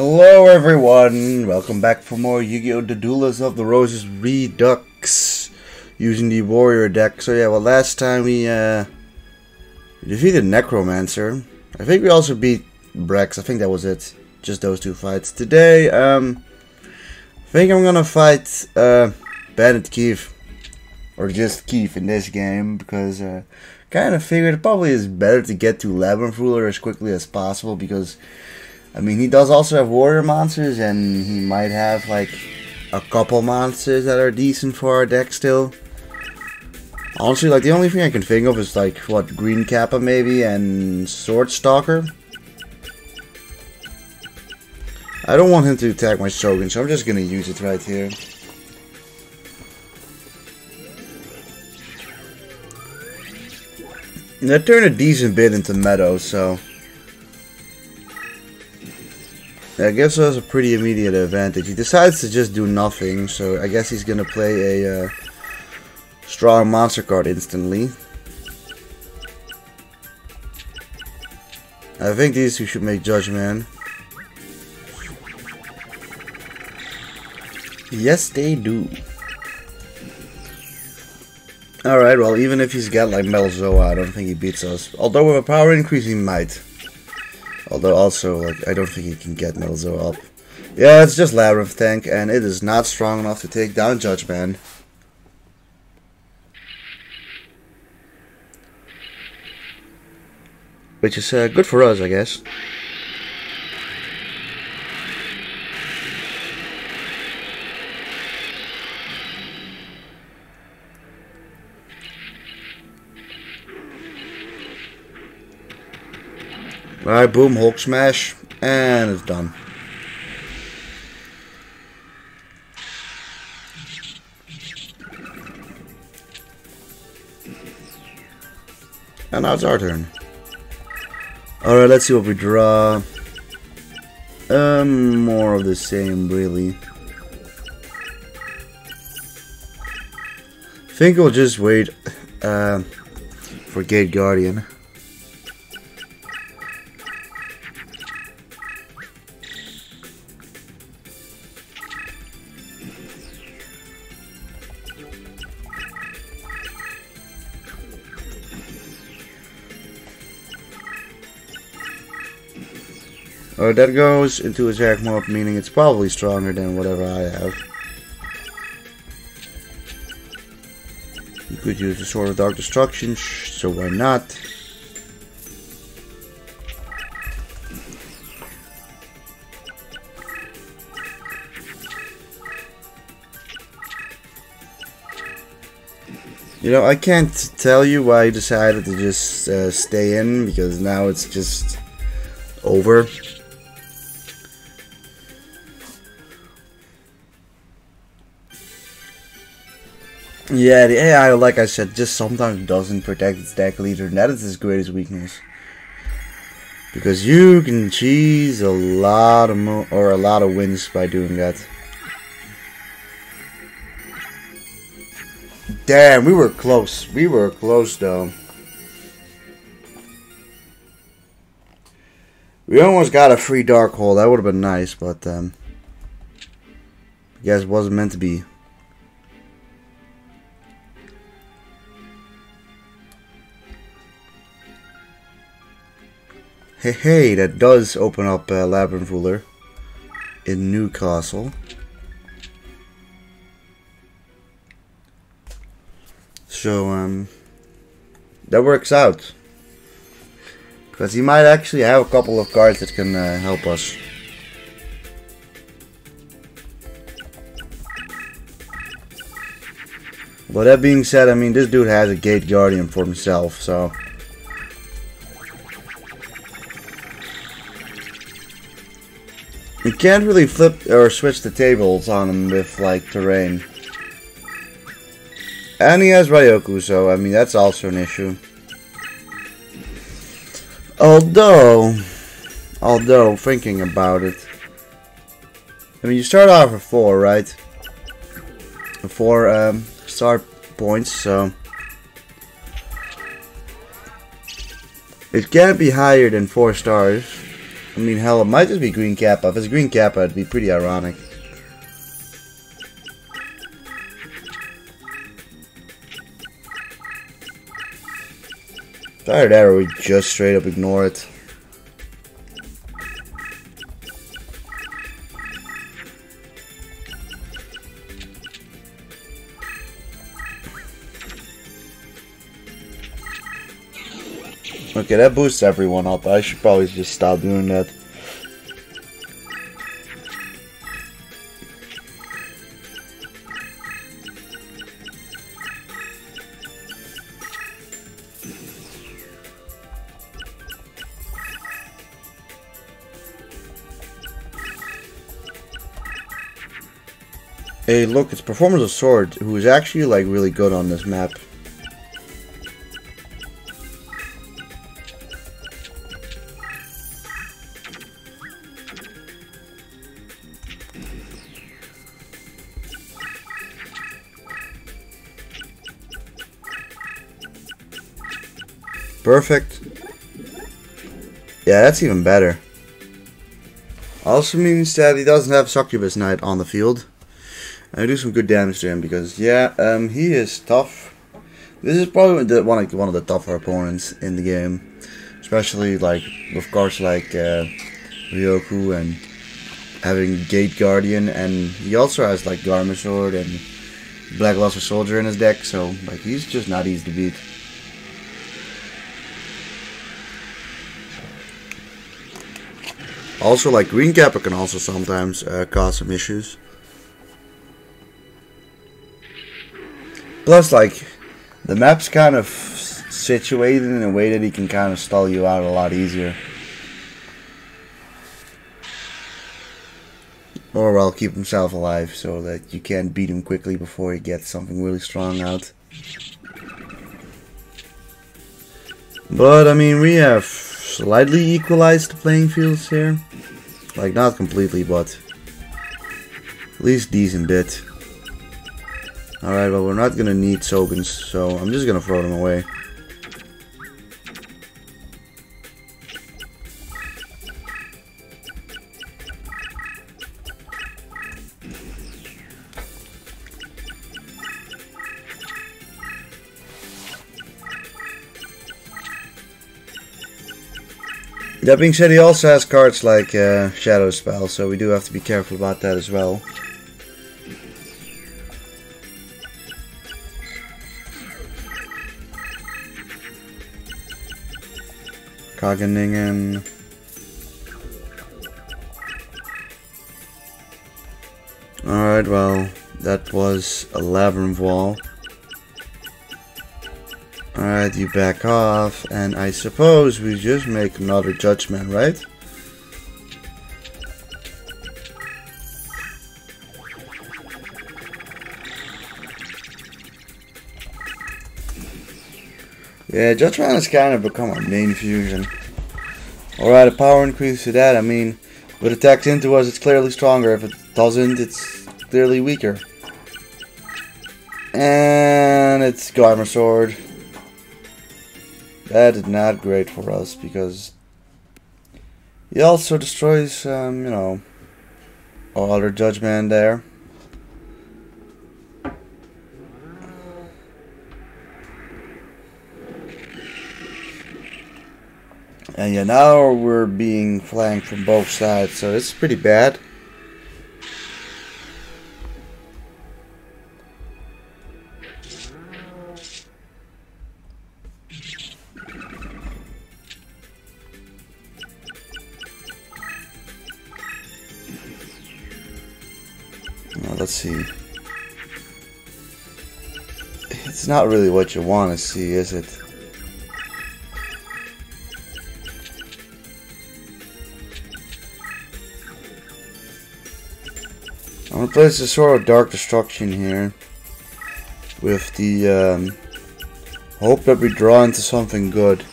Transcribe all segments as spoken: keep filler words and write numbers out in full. Hello everyone, welcome back for more Yu-Gi-Oh! The Duelist of the Roses Redux, using the warrior deck. So yeah, well last time we, uh, we defeated Necromancer. I think we also beat Brex, I think that was it, just those two fights. Today, um, I think I'm gonna fight uh, Bandit Keith, or just Keith in this game, because uh, kind of figured it probably is better to get to Labyrinth Ruler as quickly as possible, because I mean, he does also have warrior monsters, and he might have like a couple monsters that are decent for our deck still. Honestly, like the only thing I can think of is like, what, Green Kappa maybe, and Sword Stalker. I don't want him to attack my Shogun, so I'm just gonna use it right here. And I turned a decent bit into Meadow, so that gives us a pretty immediate advantage. He decides to just do nothing, so I guess he's gonna play a uh, strong monster card instantly. I think these two should make Judge Man. Yes, they do. Alright, well, even if he's got like Metalzoa, I don't think he beats us. Although with a power increase, he might. Although also, like, I don't think he can get Metalzoa up. Yeah, it's just Labyrinth Tank, and it is not strong enough to take down Judge Man. Which is uh, good for us, I guess. Alright, boom, Hulk Smash, and it's done. And now it's our turn. Alright, let's see what we draw. Um, more of the same, really. I think we'll just wait uh, for Gate Guardian. Alright, that goes into a Jack Morph, meaning it's probably stronger than whatever I have. You could use the Sword of Dark Destruction, so why not? You know, I can't tell you why I decided to just uh, stay in, because now it's just over. Yeah, the A I, like I said, just sometimes doesn't protect its deck leader, and that is its greatest weakness. Because you can cheese a lot of mo or a lot of wins by doing that. Damn, we were close. We were close, though. We almost got a free Dark Hole. That would have been nice, but um, I guess it wasn't meant to be. Hey, hey, that does open up uh, Labyrinth Ruler in Newcastle. So, um, that works out. Because he might actually have a couple of cards that can uh, help us. But that being said, I mean, this dude has a Gate Guardian for himself, so you can't really flip or switch the tables on him with, like, terrain. And he has Ryoku, so, I mean, that's also an issue. Although, although, thinking about it, I mean, you start off with four, right? Four um, star points, so it can't be higher than four stars. I mean, hell, it might just be Green Kappa. If it's Green Kappa, it'd be pretty ironic. Tired Arrow, we just straight up ignore it. Okay, that boosts everyone up. I should probably just stop doing that. Hey, look, it's Performers of Swords, who is actually, like, really good on this map. Perfect. Yeah, that's even better. Also means that he doesn't have Succubus Knight on the field. And I do some good damage to him because, yeah, um, he is tough. This is probably the, one, like, one of the tougher opponents in the game. Especially, like, of course, like uh, Ryoku and having Gate Guardian. And he also has, like, Garma Sword and Black Luster Soldier in his deck. So, like, he's just not easy to beat. Also, like, Green Kappa can also sometimes uh, cause some issues. Plus, like, the map's kind of situated in a way that he can kind of stall you out a lot easier. Or, well, keep himself alive so that you can't beat him quickly before he gets something really strong out. But, I mean, we have slightly equalized the playing fields here. Like, not completely, but at least decent bit. Alright, well, we're not gonna need Shoguns, so I'm just gonna throw them away. That being said, he also has cards like uh, Shadow Spell, so we do have to be careful about that as well. Kageningen. Alright, well, that was a Labyrinth Wall. Alright, you back off, and I suppose we just make another Judge Man, right? Yeah, Judge Man has kind of become our main fusion. Alright, a power increase to that, I mean, if it attacks into us, it's clearly stronger. If it doesn't, it's clearly weaker. And it's Garma Sword. That is not great for us, because he also destroys, um, you know, our other Judge Man there. And yeah, now we're being flanked from both sides, so it's pretty bad. Let's see. It's not really what you want to see, is it? I'm going to place the Sword of Dark Destruction here. With the um, hope that we draw into something good.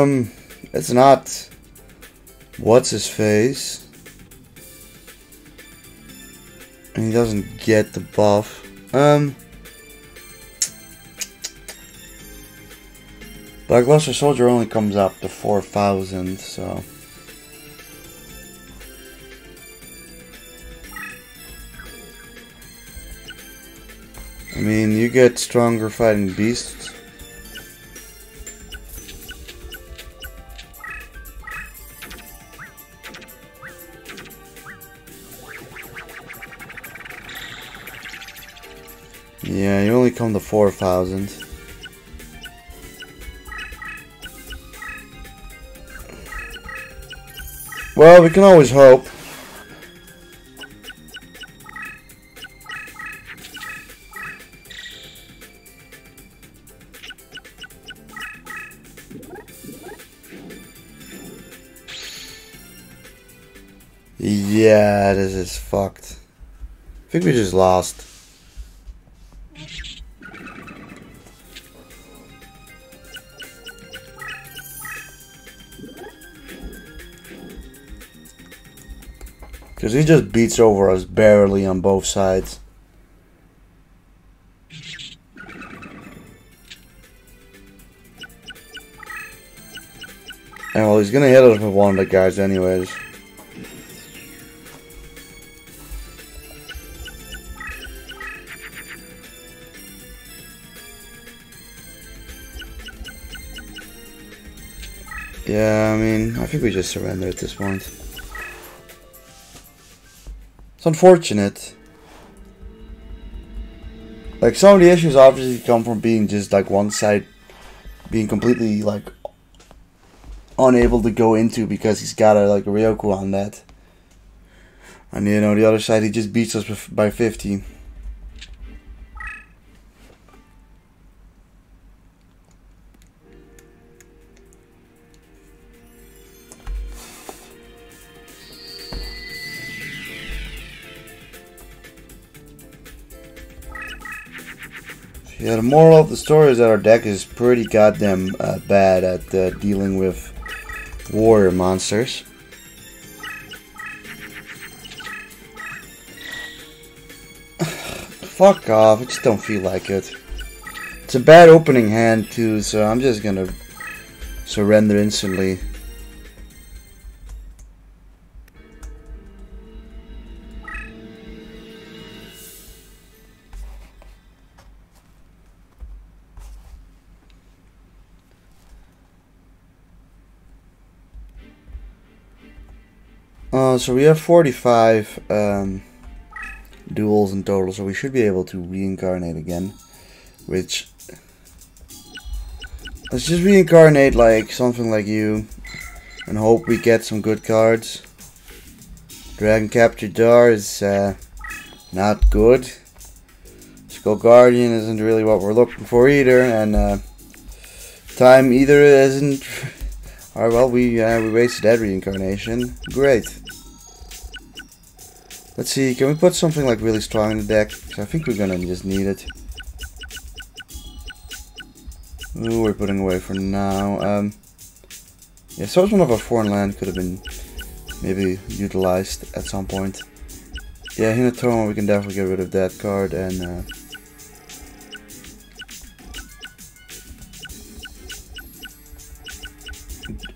Um, it's not... What's his face? And he doesn't get the buff. Um... Black Luster Soldier only comes up to four thousand, so... I mean, you get stronger fighting beasts. Yeah, you only come to four thousand. Well, we can always hope. Yeah, this is fucked. I think we just lost. Because he just beats over us barely on both sides. And well, he's going to hit us with one of the guys anyways. Yeah, I mean, I think we just surrender at this point. It's unfortunate. Like, some of the issues obviously come from being just like one side being completely like unable to go into because he's got a like Ryoku on that, and you know the other side he just beats us by fifty. Yeah, the moral of the story is that our deck is pretty goddamn uh, bad at uh, dealing with warrior monsters. Fuck off, I just don't feel like it. It's a bad opening hand too, so I'm just gonna surrender instantly. So we have forty-five um, duels in total, so we should be able to reincarnate again, which, let's just reincarnate like something like you, and hope we get some good cards. Dragon Capture Jar is uh, not good. Skull Guardian isn't really what we're looking for either, and uh, time either isn't... Alright, well, we, uh, we wasted that reincarnation. Great. Let's see, can we put something like really strong in the deck? Because I think we're gonna just need it. Ooh, we're putting away for now. Um, yeah, so it's one of our foreign land could have been maybe utilized at some point. Yeah, Hinotoma, we can definitely get rid of that card and... Uh,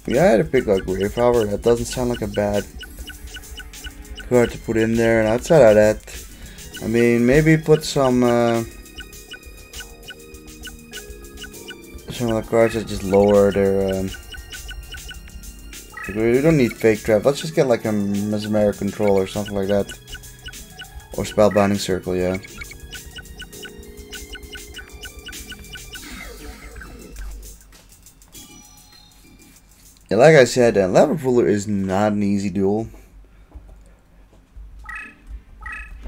yeah, I had to pick like Grave Hour. That doesn't sound like a bad card to put in there. And outside of that, I mean, maybe put some uh, some of the cards that just lower their. Um, we don't need Fake Trap. Let's just get like a Mesmeric Control or something like that, or Spellbinding Circle. Yeah. Yeah, like I said, uh, Labyrinth Ruler is not an easy duel.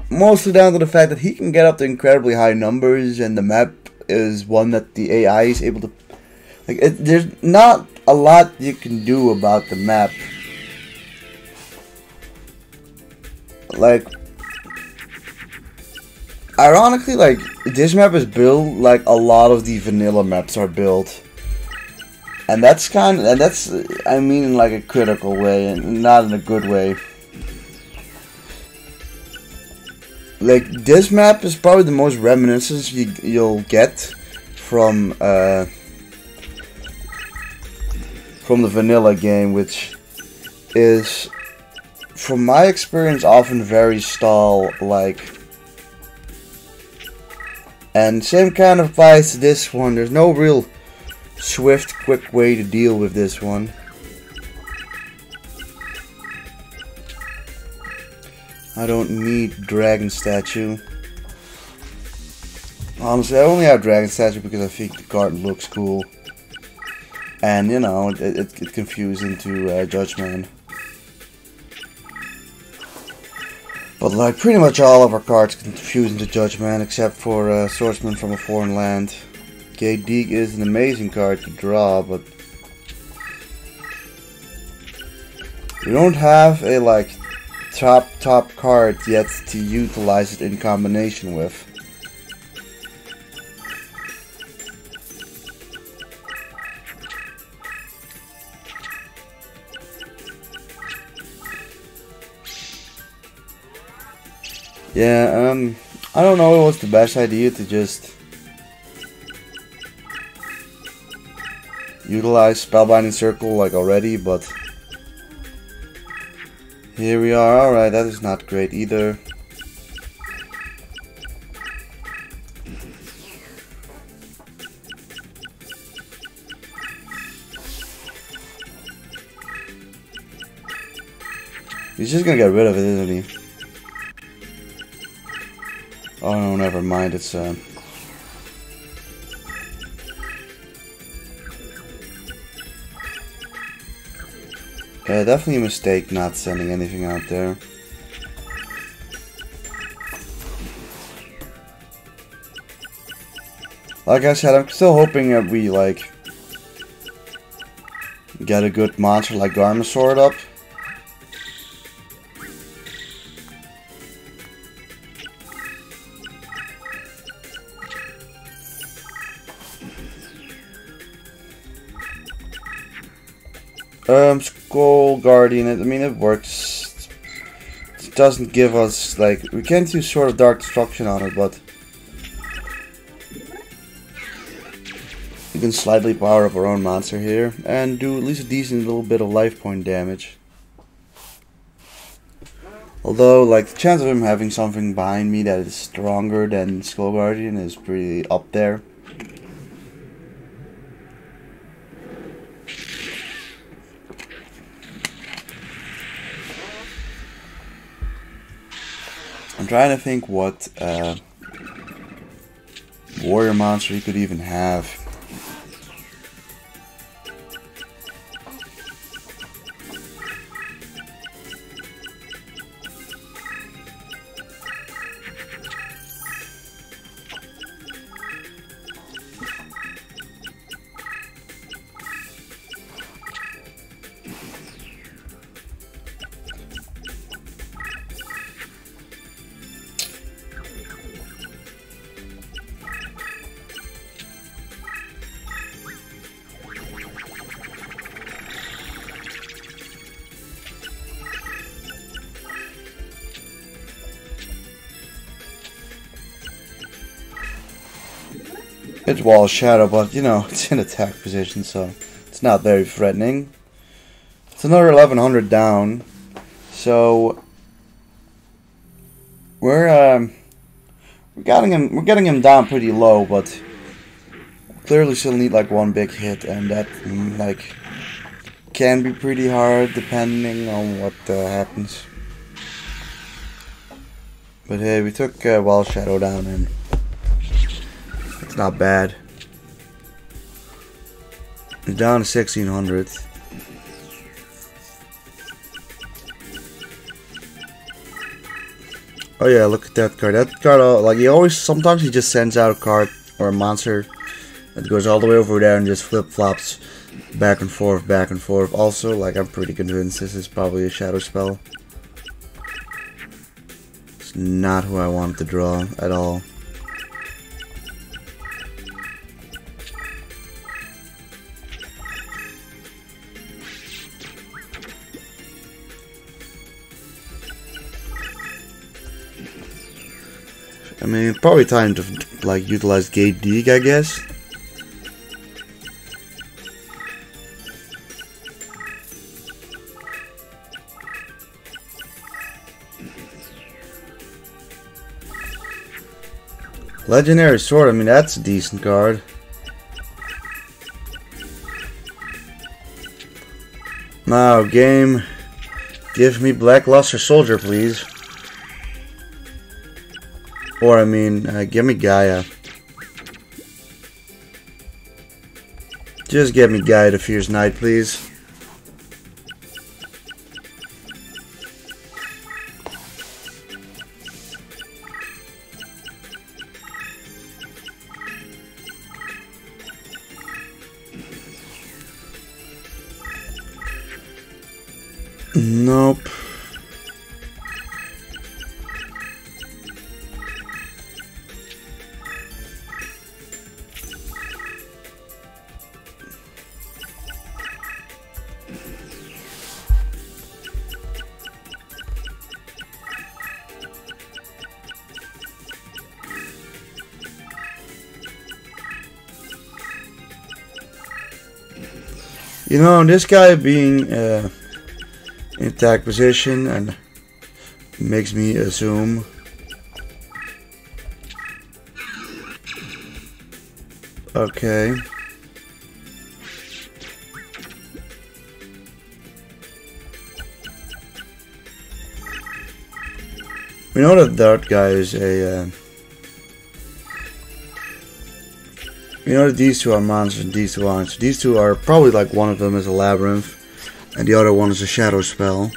Mostly down to the fact that he can get up to incredibly high numbers, and the map is one that the A I is able to... Like, it, there's not a lot you can do about the map. Like... Ironically, like, this map is built like a lot of the vanilla maps are built. And that's kind of, that's, I mean in like a critical way, and not in a good way. Like, this map is probably the most reminiscence you, you'll get from, uh, from the vanilla game, which is, from my experience, often very stall-like. And same kind of applies to this one. There's no real swift, quick way to deal with this one. I don't need Dragon Statue. Honestly, I only have Dragon Statue because I think the card looks cool. And, you know, it, it, it confused into uh, Judge Man. But, like, pretty much all of our cards confuse into Judge Man, except for uh, Swordsman from a Foreign Land. Gate Deke is an amazing card to draw, but we don't have a, like, top, top card yet to utilize it in combination with. Yeah, um, I don't know what's the best idea to just utilize Spellbinding Circle like already, but here we are. Alright, that is not great either. He's just gonna get rid of it, isn't he? Oh no, never mind, it's uh... yeah, definitely a mistake not sending anything out there. Like I said, I'm still hoping that we, like, get a good monster like Garma Sword up. Um, Skull Guardian, I mean, it works. It doesn't give us, like, we can't use Sword of Dark Destruction on it, but we can slightly power up our own monster here and do at least a decent little bit of life point damage. Although, like, the chance of him having something behind me that is stronger than Skull Guardian is pretty up there. I'm trying to think what uh, warrior monster you could even have. It's Wall Shadow, but, you know, it's in attack position, so it's not very threatening. It's another eleven hundred down, so we're um, we're getting him we're getting him down pretty low, but clearly still need like one big hit, and that like can be pretty hard depending on what uh, happens. But hey, we took uh, Wall Shadow down and. Not bad. Down to sixteen hundred. Oh yeah, look at that card. That card, like he always, sometimes he just sends out a card or a monster that goes all the way over there and just flip-flops back and forth, back and forth. Also, like I'm pretty convinced this is probably a Shadow Spell. It's not who I want to draw at all. I mean, probably time to, like, utilize Gate Dig, I guess. Legendary Sword, I mean, that's a decent card. Now, game, give me Black Luster Soldier, please. Or, I mean, uh, give me Gaia. Just give me Gaia to Fierce Knight, please. Nope. You know, this guy being uh, in attack position and makes me assume. Okay. We know that that guy is a. Uh, You know that these two are monsters and these two aren't. So these two are probably like one of them is a labyrinth and the other one is a shadow spell.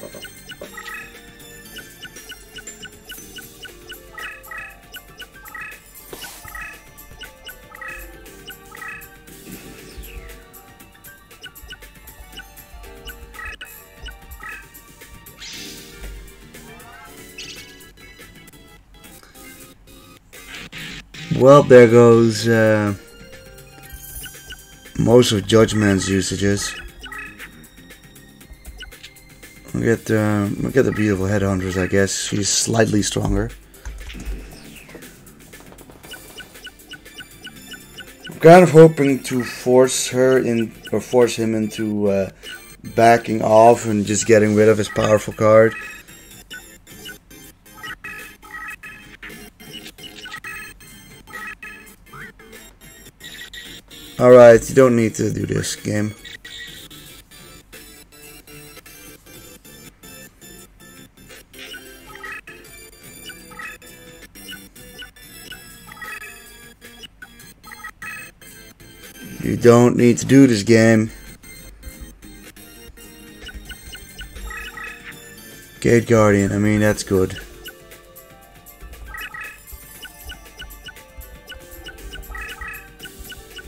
Well, there goes uh, most of Judge Man's usages. We get uh, we get the beautiful headhunters, I guess. She's slightly stronger. I'm kind of hoping to force her in, or force him into uh, backing off and just getting rid of his powerful card. Alright, you don't need to do this game. You don't need to do this game. Gate Guardian, I mean, that's good.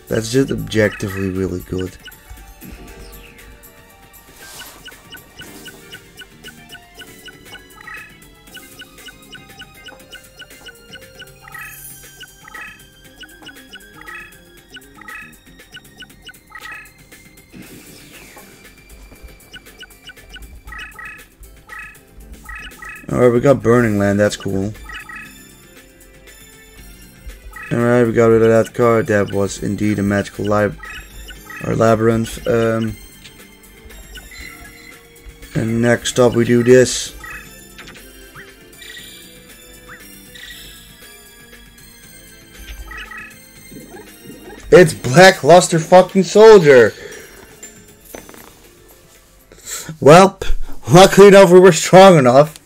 That's just objectively really good. Alright, we got Burning Land, that's cool. Alright, we got rid of that card. That was indeed a magical lab or labyrinth. Um, and next up we do this. It's Black Luster fucking Soldier! Welp, luckily enough we were strong enough.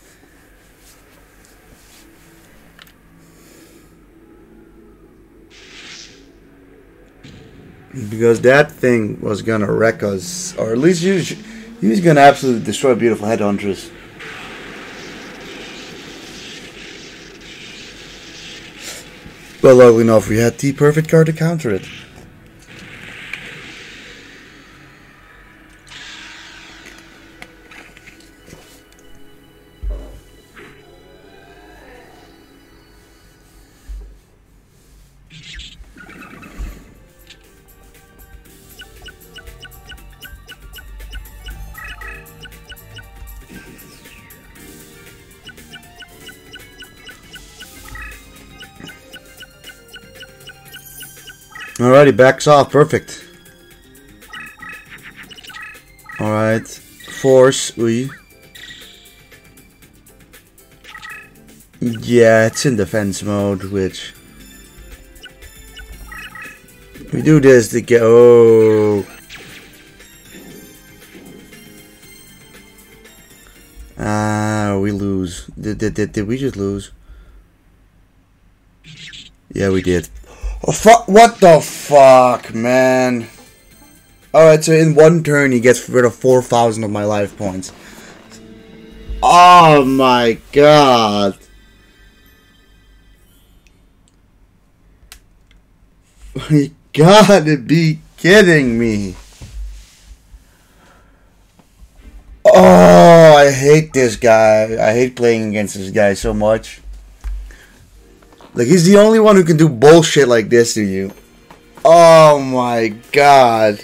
Because that thing was gonna wreck us, or at least you he was gonna absolutely destroy beautiful headhunters. But luckily enough, we had the perfect card to counter it. Alrighty, backs off. Perfect. Alright. Force. We. Yeah, it's in defense mode, which... We do this to get... Oh... Ah, we lose. Did, did, did, did we just lose? Yeah, we did. Oh, fuck! What the fuck, man? Alright, so in one turn he gets rid of four thousand of my life points. Oh my god! You gotta be kidding me. Oh, I hate this guy. I hate playing against this guy so much. Like, he's the only one who can do bullshit like this to you. Oh my god.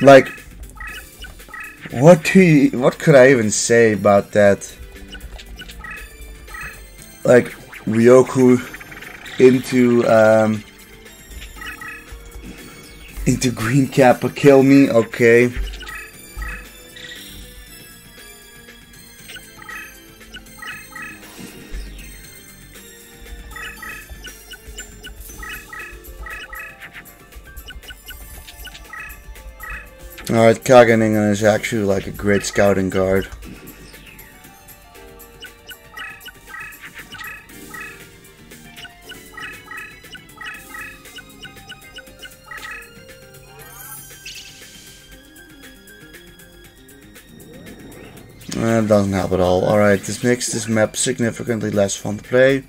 Like, what do you, what could I even say about that? Like, Ryoku into, um, into Green Kappa, kill me, okay. Alright, Kageningen is actually like a great scouting guard. That doesn't help at all. Alright, this makes this map significantly less fun to play.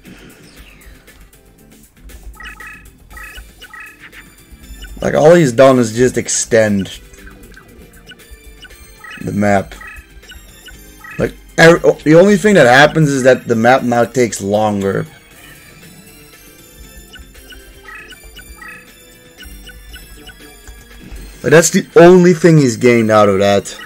Like, all he's done is just extend the map. Like, every, the only thing that happens is that the map now takes longer. But that's the only thing he's gained out of that.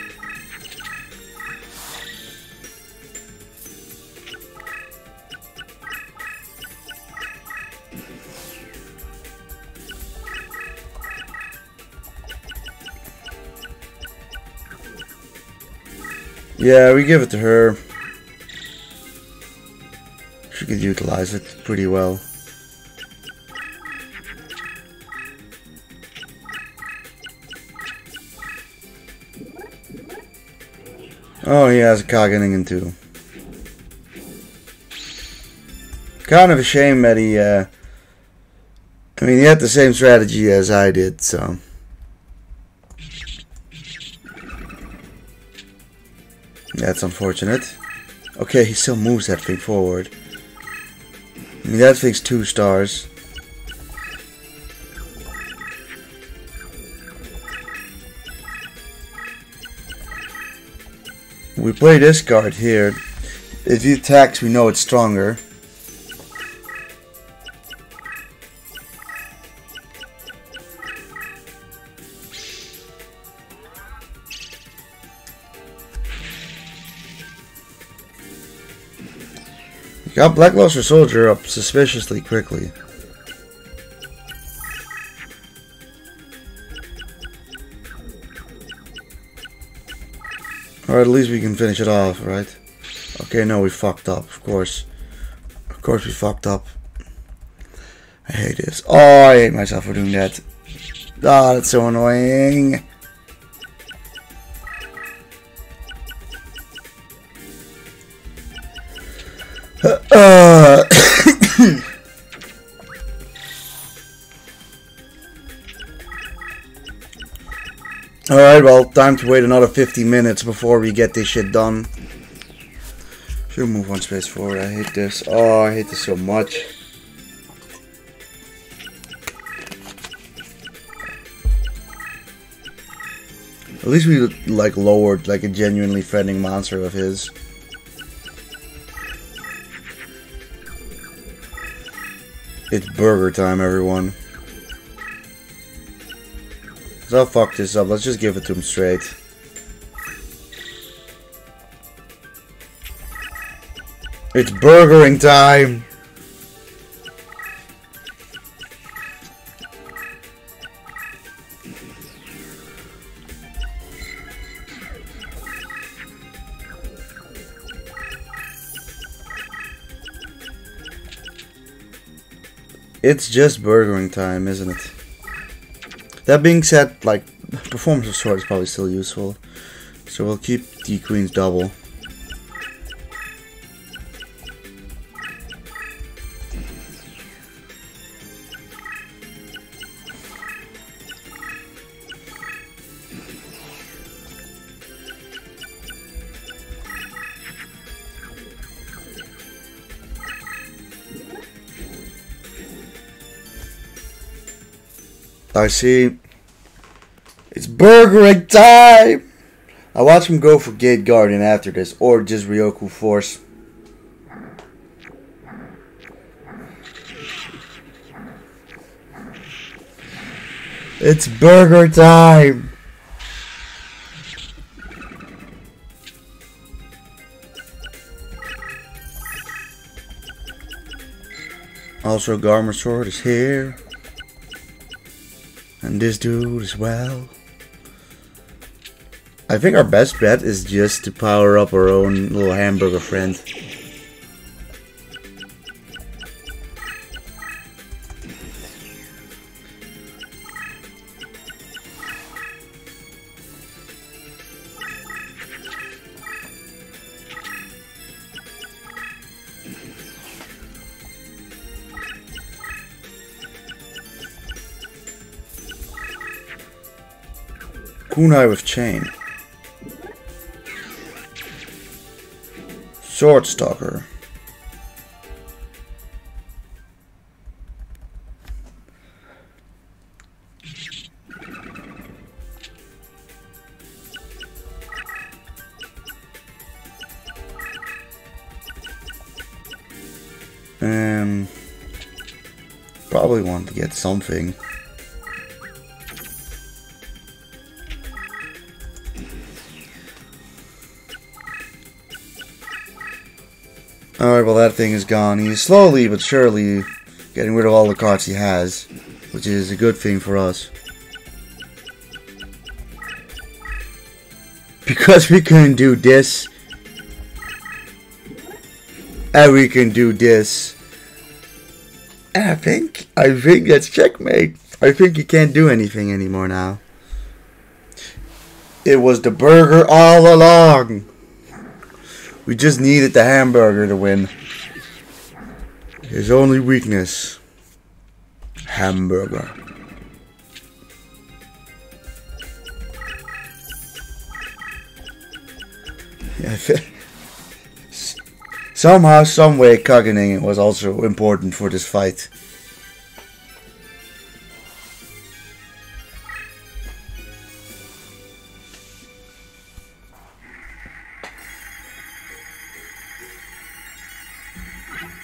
Yeah, we give it to her. She could utilize it pretty well. Oh, he has a Kageningen too. Kind of a shame that he, uh... I mean, he had the same strategy as I did, so... That's unfortunate. Okay, he still moves that thing forward. I mean, that thing's two stars. We play this card here. If he attacks, we know it's stronger. Got Black Luster Soldier up suspiciously quickly. Or at least we can finish it off, right? Okay, no, we fucked up, of course. Of course we fucked up. I hate this. Oh, I hate myself for doing that. Ah, oh, that's so annoying. Uh, Alright, well, time to wait another fifty minutes before we get this shit done. Should move one space forward, I hate this. Oh, I hate this so much. At least we, like, lowered, like, a genuinely threatening monster of his. It's burger time, everyone. So I'll fuck this up. Let's just give it to him straight. It's burgering time! It's just burgering time, isn't it? That being said, like, Performers of Swords is probably still useful. So we'll keep the Queen's double. I see. It's burgering time! I watch him go for Gate Guardian after this, or just Ryoku Force. It's burger time! Also, Garma Sword is here. And this dude as well. I think our best bet is just to power up our own little hamburger friend. Kunai with chain. Sword Stalker. Um, probably want to get something. Alright, well that thing is gone. He's slowly but surely getting rid of all the cards he has, which is a good thing for us. Because we can do this, and we can do this, and I think, I think that's checkmate. I think he can't do anything anymore now. It was the burger all along! We just needed the hamburger to win. His only weakness. Hamburger. Yeah, somehow, someway, Kageningen was also important for this fight.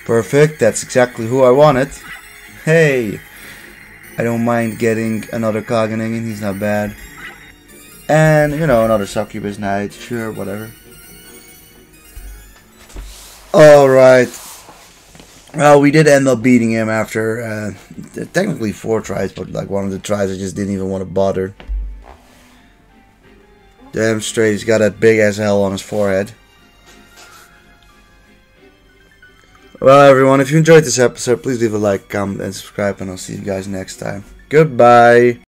Perfect, that's exactly who I wanted. Hey! I don't mind getting another Kageningen, he's not bad. And, you know, another Succubus Knight, sure, whatever. Alright. Well, we did end up beating him after, uh, technically four tries, but like one of the tries I just didn't even want to bother. Damn straight, he's got that big ass hell on his forehead. Well, everyone, if you enjoyed this episode, please leave a like, comment, and subscribe, and I'll see you guys next time. Goodbye!